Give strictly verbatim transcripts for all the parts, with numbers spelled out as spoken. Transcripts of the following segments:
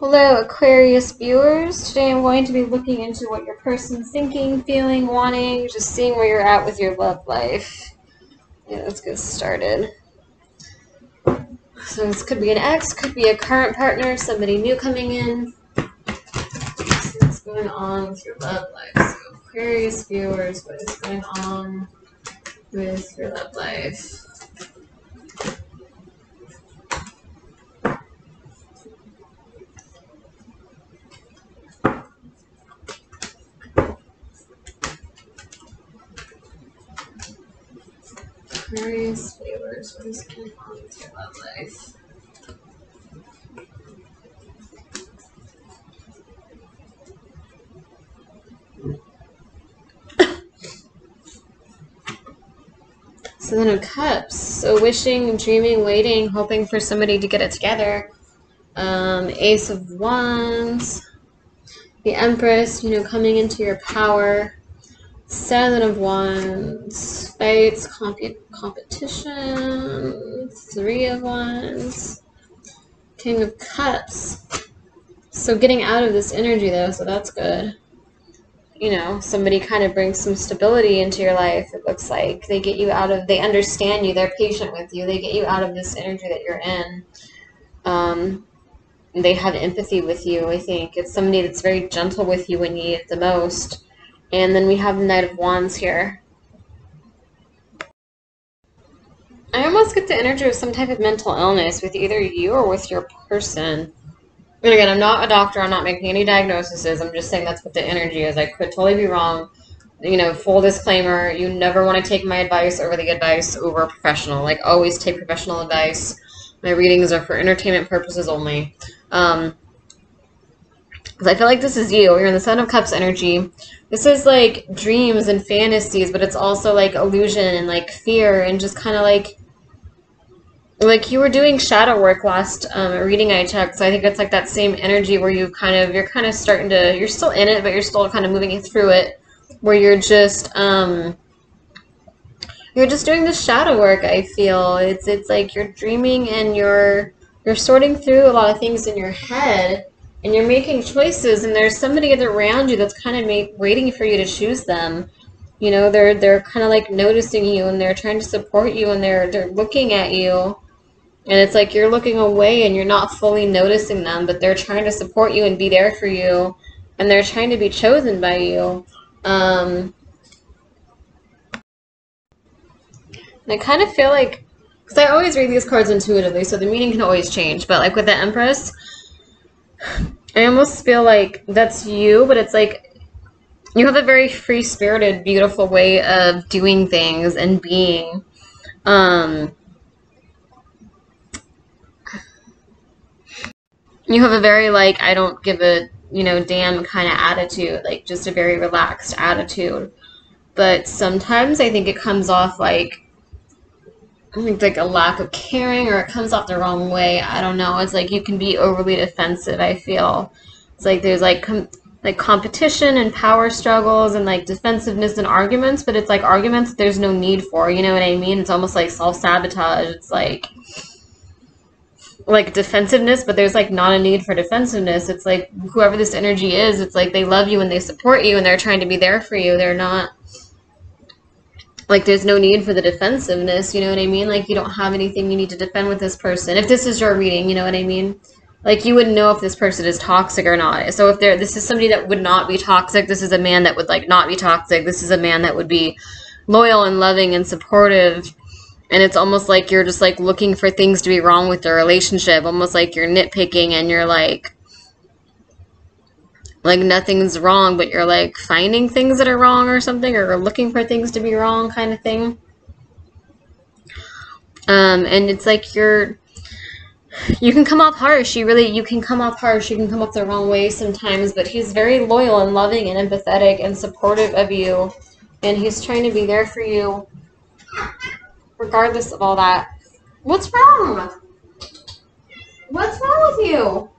Hello Aquarius viewers, today I'm going to be looking into what your person's thinking, feeling, wanting, just seeing where you're at with your love life. Yeah, let's get started. So this could be an ex, could be a current partner, somebody new coming in. Let's see what's going on with your love life. So Aquarius viewers, what is going on with your love life? Aquarius viewers, what is going on with your love life? Seven of Cups, so wishing, dreaming, waiting, hoping for somebody to get it together. Um, Ace of Wands, the Empress, you know, coming into your power. Seven of Wands, fights, comp competition, Three of Wands, King of Cups. So getting out of this energy though, so that's good. You know, somebody kind of brings some stability into your life, it looks like. They get you out of, they understand you, they're patient with you, they get you out of this energy that you're in. Um, they have empathy with you, I think. It's somebody that's very gentle with you when you need it the most. And then we have the Knight of Wands here. I almost get the energy of some type of mental illness with either you or with your person. And again, I'm not a doctor. I'm not making any diagnoses. I'm just saying that's what the energy is. I could totally be wrong. You know, full disclaimer, you never want to take my advice over the advice over a professional. Like, always take professional advice. My readings are for entertainment purposes only. Um... Because I feel like this is you. You're in the Seven of Cups energy. This is like dreams and fantasies, but it's also like illusion and like fear and just kind of like, like you were doing shadow work last um, reading I checked. So I think it's like that same energy where you kind of, you're kind of starting to, you're still in it, but you're still kind of moving through it, where you're just, um, you're just doing the shadow work. I feel it's, it's like you're dreaming and you're, you're sorting through a lot of things in your head. And you're making choices, and there's somebody around you that's kind of make, waiting for you to choose them. You know, they're they're kind of like noticing you, and they're trying to support you, and they're they're looking at you, and it's like you're looking away, and you're not fully noticing them, but they're trying to support you and be there for you, and they're trying to be chosen by you. Um, and I kind of feel like, because I always read these cards intuitively, so the meaning can always change. But like with the Empress, I almost feel like that's you, but it's like you have a very free-spirited, beautiful way of doing things and being. Um, you have a very, like, I don't give a, you know, damn kind of attitude, like just a very relaxed attitude. But sometimes I think it comes off like, I think like a lack of caring, or it comes off the wrong way. I don't know. It's like you can be overly defensive, I feel. It's like there's like com like competition and power struggles and like defensiveness and arguments, but it's like arguments that there's no need for, you know what I mean? It's almost like self-sabotage. It's like like defensiveness, but there's like not a need for defensiveness. It's like whoever this energy is, it's like they love you and they support you and they're trying to be there for you. They're not like, there's no need for the defensiveness, you know what I mean? Like, you don't have anything you need to defend with this person. If this is your reading, you know what I mean? Like, you wouldn't know if this person is toxic or not. So if there, this is somebody that would not be toxic, this is a man that would, like, not be toxic. This is a man that would be loyal and loving and supportive. And it's almost like you're just, like, looking for things to be wrong with their relationship. Almost like you're nitpicking and you're, like, like nothing's wrong, but you're like finding things that are wrong or something, or looking for things to be wrong kind of thing. Um, and it's like you're, you can come off harsh, you really, you can come off harsh, you can come off the wrong way sometimes, but he's very loyal and loving and empathetic and supportive of you. And he's trying to be there for you regardless of all that. What's wrong? What's wrong with you?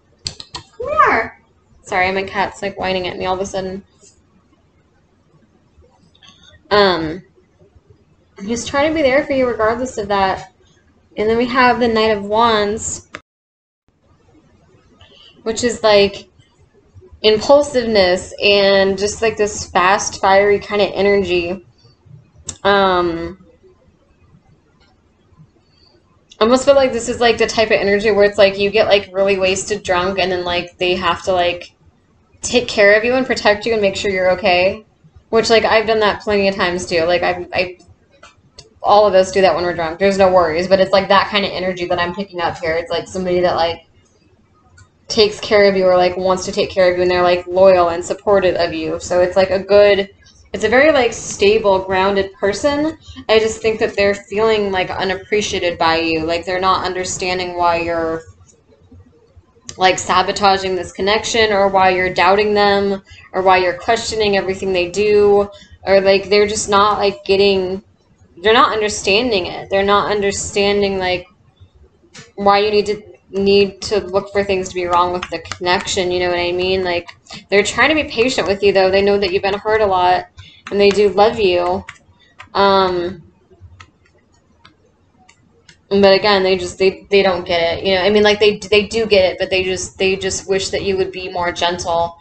Come here. Sorry, my cat's like whining at me all of a sudden. Um, he's trying to be there for you regardless of that. And then we have the Knight of Wands. which is like impulsiveness and just like this fast, fiery kind of energy. Um, I almost feel like this is like the type of energy where it's like you get like really wasted drunk and then like they have to like take care of you and protect you and make sure you're okay. Which, like, I've done that plenty of times too. Like, I've, I, all of us do that when we're drunk. There's no worries, but it's like that kind of energy that I'm picking up here. It's like somebody that like takes care of you or like wants to take care of you, and they're like loyal and supportive of you. So it's like a good, it's a very like stable, grounded person. I just think that they're feeling like unappreciated by you. Like they're not understanding why you're like sabotaging this connection, or why you're doubting them, or why you're questioning everything they do, or like they're just not like getting, they're not understanding it. They're not understanding like why you need to need to look for things to be wrong with the connection, you know what I mean? Like they're trying to be patient with you though. They know that you've been hurt a lot and they do love you. Um But again, they just, they, they don't get it, you know, I mean, like, they, they do get it, but they just, they just wish that you would be more gentle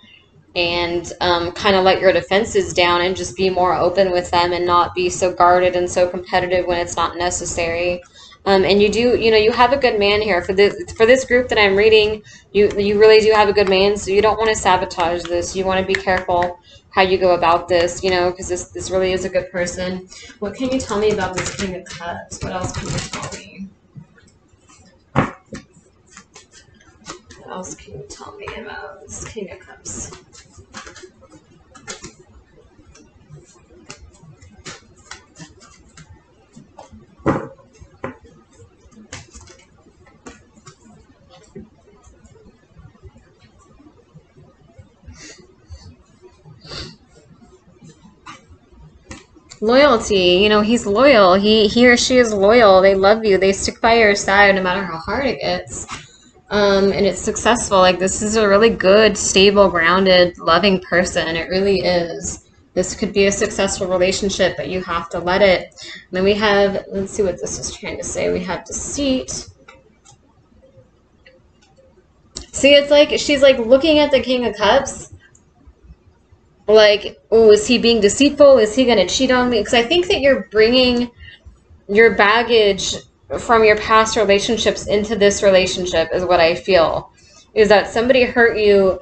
and um, kind of let your defenses down and just be more open with them and not be so guarded and so competitive when it's not necessary. Um, and you do, you know, you have a good man here. For this, for this group that I'm reading, you, you really do have a good man, so you don't want to sabotage this. You want to be careful how you go about this, you know, because this, this really is a good person. What can you tell me about this King of Cups? What else can you tell me? What else can you tell me about this King of Cups? Loyalty, you know, he's loyal. He he or she is loyal. They love you. They stick by your side no matter how hard it gets. Um, and it's successful. Like, this is a really good, stable, grounded, loving person. It really is. This could be a successful relationship, but you have to let it. And then we have, let's see what this is trying to say. We have deceit. See, it's like she's like looking at the King of Cups. Like, oh, is he being deceitful? Is he going to cheat on me? Because I think that you're bringing your baggage from your past relationships into this relationship is what I feel. Is that somebody hurt you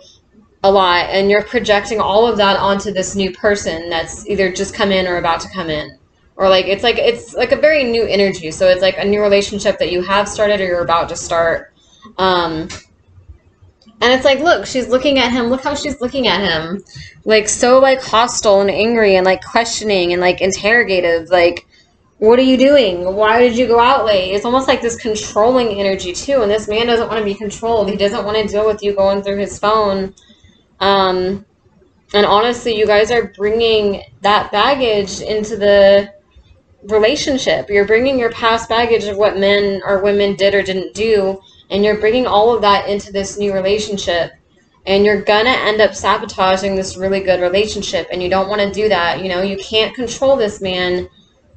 a lot and you're projecting all of that onto this new person that's either just come in or about to come in. Or like, it's like, it's like a very new energy. So it's like a new relationship that you have started or you're about to start. Um... And it's like, look, she's looking at him. Look how she's looking at him. Like, so, like, hostile and angry and, like, questioning and, like, interrogative. Like, what are you doing? Why did you go out late? It's almost like this controlling energy, too. And this man doesn't want to be controlled. He doesn't want to deal with you going through his phone. Um, and honestly, you guys are bringing that baggage into the relationship. You're bringing your past baggage of what men or women did or didn't do. And you're bringing all of that into this new relationship, and you're gonna end up sabotaging this really good relationship, and you don't want to do that. You know, you can't control this man.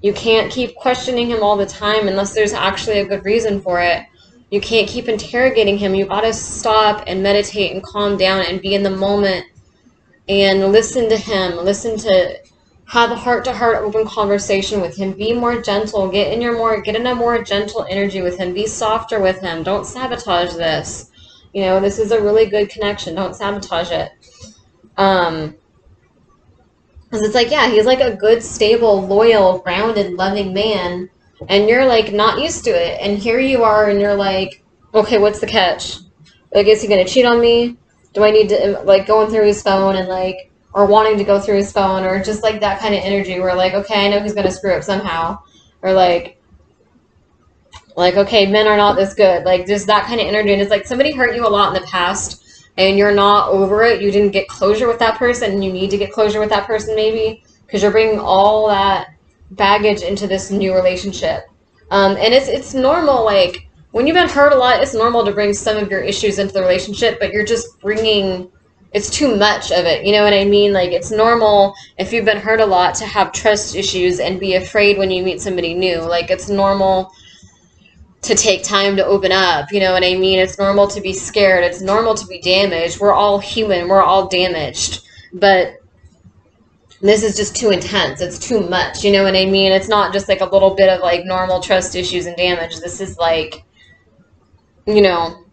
You can't keep questioning him all the time unless there's actually a good reason for it. You can't keep interrogating him. You gotta stop and meditate and calm down and be in the moment and listen to him. Listen to, have a heart-to-heart open conversation with him. Be more gentle. Get in your more get in a more gentle energy with him. Be softer with him. Don't sabotage this. You know, this is a really good connection. Don't sabotage it. Um, because it's like, yeah, he's like a good, stable, loyal, grounded, loving man, and you're like not used to it. And here you are, and you're like, okay, what's the catch? Like, is he gonna cheat on me? Do I need to like going through his phone and like? Or wanting to go through his phone, or just like that kind of energy where like, okay, I know he's gonna screw up somehow, or like, like okay, men are not this good, like just that kind of energy. And it's like somebody hurt you a lot in the past, and you're not over it. You didn't get closure with that person, and you need to get closure with that person maybe, because you're bringing all that baggage into this new relationship. Um, and it's it's normal, like when you've been hurt a lot, it's normal to bring some of your issues into the relationship, but you're just bringing. It's too much of it, you know what I mean? Like, it's normal if you've been hurt a lot to have trust issues and be afraid when you meet somebody new. Like, it's normal to take time to open up, you know what I mean? It's normal to be scared. It's normal to be damaged. We're all human. We're all damaged. But this is just too intense. It's too much, you know what I mean? It's not just like a little bit of like normal trust issues and damage. This is like, you know,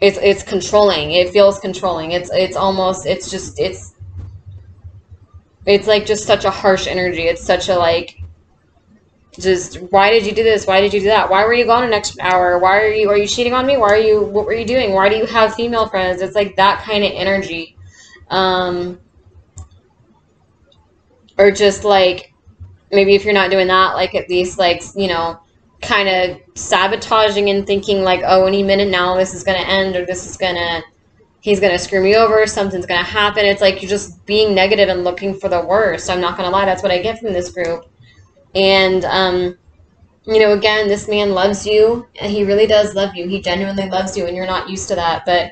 it's it's controlling. It feels controlling. It's it's almost, it's just, it's, it's like just such a harsh energy. It's such a like, just, why did you do this? Why did you do that? Why were you gone an extra hour? Why are you, are you cheating on me? Why are you, what were you doing? Why do you have female friends? It's like that kind of energy. Um, or just like, maybe if you're not doing that, like at least like, you know, kind of sabotaging and thinking like, oh, any minute now this is going to end, or this is going to, he's going to screw me over, something's going to happen. It's like you're just being negative and looking for the worst. I'm not going to lie. That's what I get from this group. And, um, you know, again, this man loves you, and he really does love you. He genuinely loves you, and you're not used to that, but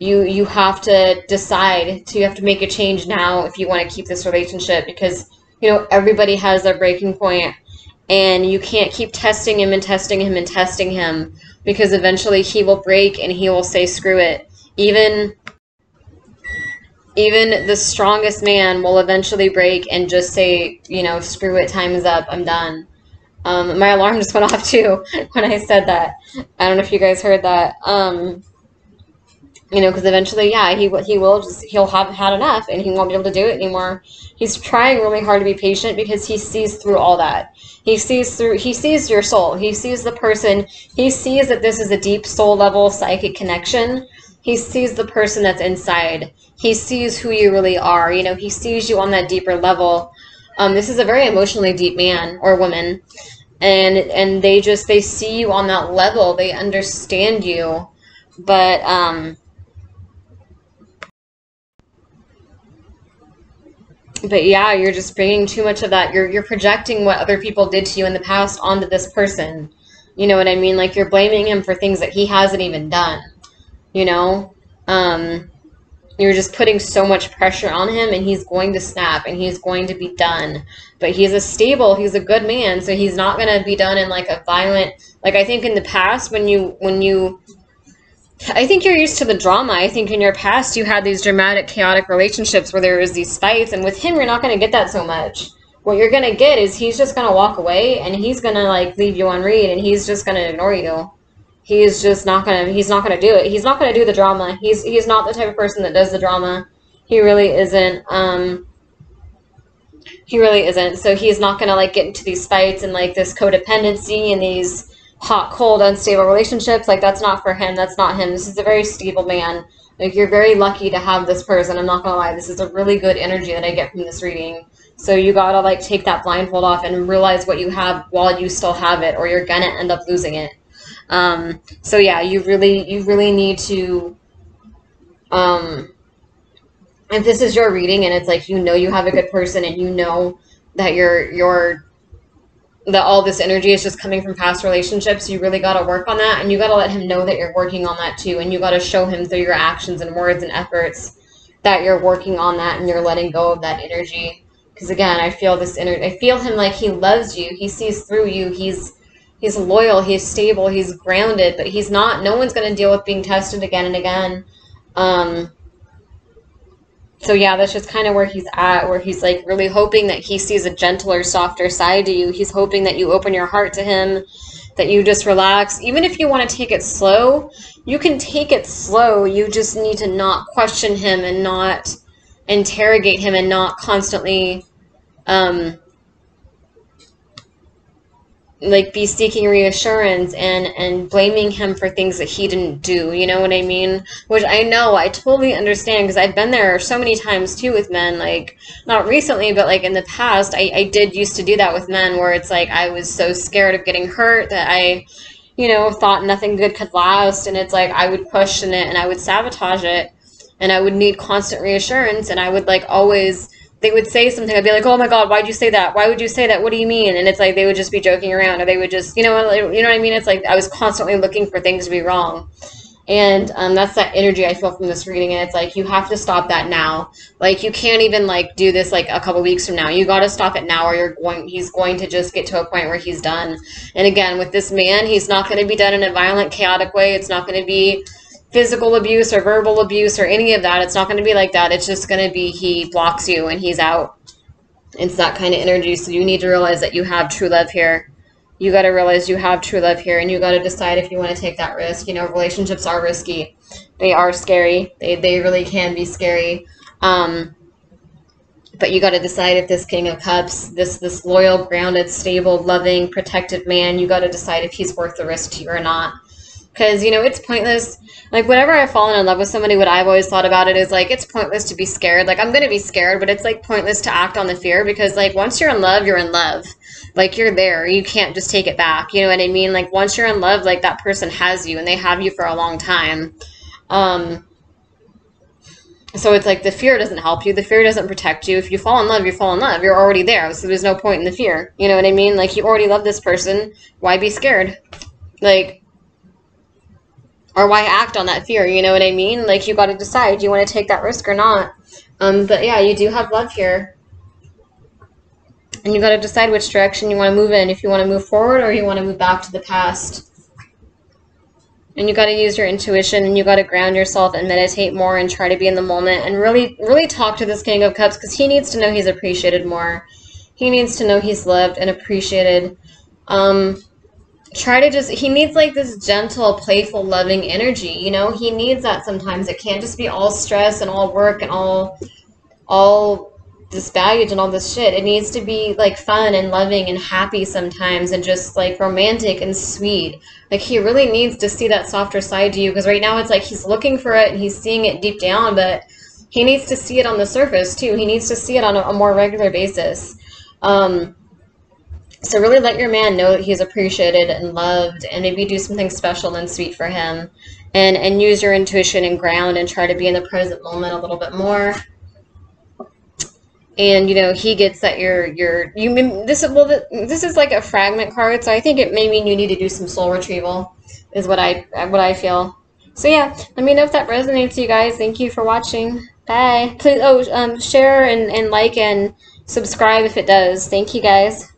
you, you have to decide to, you have to make a change now if you want to keep this relationship, because, you know, everybody has their breaking point, and you can't keep testing him and testing him and testing him, because eventually he will break and he will say, screw it. Even, even the strongest man will eventually break and just say, you know, screw it, time is up, I'm done. Um, my alarm just went off too when I said that. I don't know if you guys heard that. Um, you know, because eventually, yeah, he, he will just, he'll have had enough and he won't be able to do it anymore. He's trying really hard to be patient because he sees through all that. He sees through, he sees your soul. He sees the person. He sees that this is a deep soul level psychic connection. He sees the person that's inside. He sees who you really are. You know, he sees you on that deeper level. Um, this is a very emotionally deep man or woman. And and they just, they see you on that level. They understand you. But, um, but yeah, you're just bringing too much of that. You're, you're projecting what other people did to you in the past onto this person. You know what I mean? Like, you're blaming him for things that he hasn't even done. You know, um, you're just putting so much pressure on him, and he's going to snap and he's going to be done. But he's a stable, he's a good man. So he's not going to be done in like a violent, like I think in the past when you, when you, I think you're used to the drama. I think in your past you had these dramatic, chaotic relationships where there was these fights, and with him, you're not going to get that so much. What you're going to get is he's just going to walk away, and he's going to like leave you on read, and he's just going to ignore you. He is just not gonna, he's not gonna do it. He's not gonna do the drama. He's, he's not the type of person that does the drama. He really isn't, um, he really isn't. So he's not gonna like get into these fights and like this codependency and these hot, cold, unstable relationships. Like that's not for him, that's not him. This is a very stable man. Like you're very lucky to have this person, I'm not gonna lie. This is a really good energy that I get from this reading. So you gotta like take that blindfold off and realize what you have while you still have it, or you're gonna end up losing it. Um, so yeah, you really, you really need to, um, if this is your reading and it's like, you know, you have a good person and you know that you're, you're, that all this energy is just coming from past relationships, you really got to work on that, and you got to let him know that you're working on that too. And you got to show him through your actions and words and efforts that you're working on that and you're letting go of that energy. Cause again, I feel this energy, I feel him like he loves you. He sees through you. He's, He's loyal, he's stable, he's grounded, but he's not, no one's going to deal with being tested again and again. Um, so yeah, that's just kind of where he's at, where he's like really hoping that he sees a gentler, softer side to you. He's hoping that you open your heart to him, that you just relax. Even if you want to take it slow, you can take it slow. You just need to not question him and not interrogate him and not constantly, um, like be seeking reassurance and and blaming him for things that he didn't do, you know what I mean? Which I know, I totally understand, because I've been there so many times too with men, like not recently, but like in the past, I, I did used to do that with men, where it's like I was so scared of getting hurt that I, you know, thought nothing good could last, and it's like I would question it and I would sabotage it and I would need constant reassurance, and I would like always, they would say something, I'd be like, oh my God, why'd you say that? Why would you say that? What do you mean? And it's like, they would just be joking around, or they would just, you know, you know what I mean? It's like, I was constantly looking for things to be wrong. And um, that's that energy I feel from this reading, and it's like, you have to stop that now. Like, you can't even, like, do this, like, a couple weeks from now. You got to stop it now, or you're going, he's going to just get to a point where he's done. And again, with this man, he's not going to be done in a violent, chaotic way. It's not going to be physical abuse or verbal abuse or any of that. It's not going to be like that. It's just going to be he blocks you and he's out. It's that kind of energy, so you need to realize that you have true love here. You got to realize you have true love here, and you got to decide if you want to take that risk. You know, relationships are risky. They are scary. They, they really can be scary. Um, but you got to decide if this King of Cups, this, this loyal, grounded, stable, loving, protective man, you got to decide if he's worth the risk to you or not. Because, you know, it's pointless. Like, whenever I've fallen in love with somebody, what I've always thought about it is, like, it's pointless to be scared. Like, I'm going to be scared, but it's, like, pointless to act on the fear because, like, once you're in love, you're in love. Like, you're there. You can't just take it back. You know what I mean? Like, once you're in love, like, that person has you, and they have you for a long time. Um, so it's, like, the fear doesn't help you. The fear doesn't protect you. If you fall in love, you fall in love. You're already there, so there's no point in the fear. You know what I mean? Like, you already love this person. Why be scared? Like... Or why act on that fear, you know what I mean? Like, you got to decide, do you want to take that risk or not? Um, but yeah, you do have love here. And you got to decide which direction you want to move in, if you want to move forward or you want to move back to the past. And you got to use your intuition, and you got to ground yourself and meditate more and try to be in the moment and really, really talk to this King of Cups, because he needs to know he's appreciated more. He needs to know he's loved and appreciated. Um... Try to just, he needs like this gentle, playful, loving energy, you know? He needs that sometimes. It can't just be all stress and all work and all, all this baggage and all this shit. It needs to be like fun and loving and happy sometimes and just like romantic and sweet. Like, he really needs to see that softer side to you, because right now it's like he's looking for it and he's seeing it deep down, but he needs to see it on the surface too. He needs to see it on a, a more regular basis. Um... So really let your man know that he's appreciated and loved, and maybe do something special and sweet for him, and, and use your intuition and ground and try to be in the present moment a little bit more. And, you know, he gets that you're, you're, you, this, well, this is like a fragment card, so I think it may mean you need to do some soul retrieval is what I, what I feel. So yeah, let me know if that resonates, you guys. Thank you for watching. Bye. Please, oh, um, share and, and like and subscribe if it does. Thank you, guys.